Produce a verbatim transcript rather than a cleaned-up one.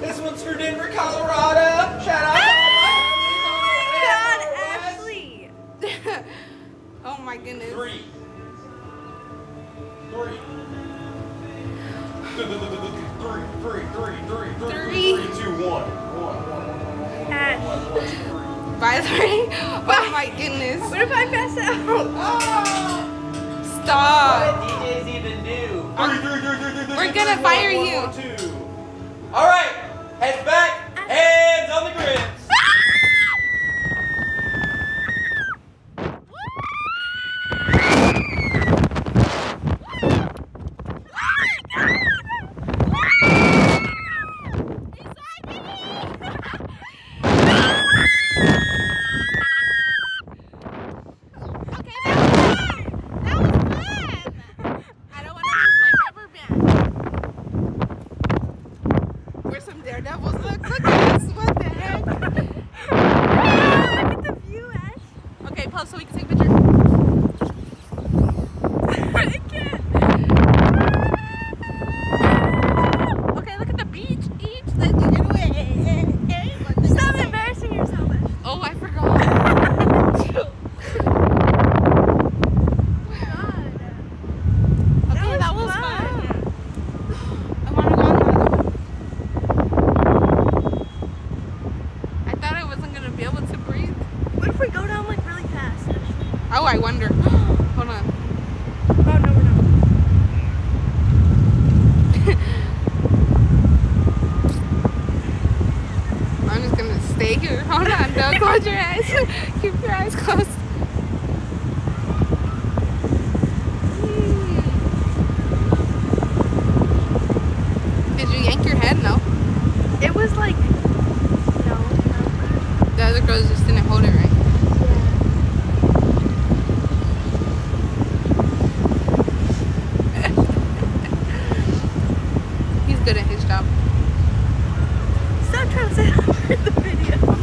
This one's for Denver, Colorado. Shout out. Ah! God, Ashleigh. Oh my goodness. Three. Three. Three, three, three, three, three, three, two, one. One, one, one, Ash. one, one, one, one. By three? Oh my goodness. What if I pass out? Oh. Stop. What did D Js even do? Three, three, three, three, three, We're gonna fire you. One, one, two. All right, heads back, hands on the grips. Daredevils, look, look at this, what the heck? Oh, look at the view, Ash. Okay, pause so we can take a picture. I can't. Okay, look at the beach, each, let's do it. Stop embarrassing yourself, Ash. Oh, I forgot. Oh my God. Okay, that was, that was fun. fun. I want to go on. We go down like really fast. Oh, I wonder. Hold on. Oh no, we're not. I'm just gonna stay here. Hold on, don't close your eyes. Keep your eyes closed. Hmm. Did you yank your head? No. It was like no. no. The other girls just didn't hold it right. Good at his job. Stop trying to say that for the video.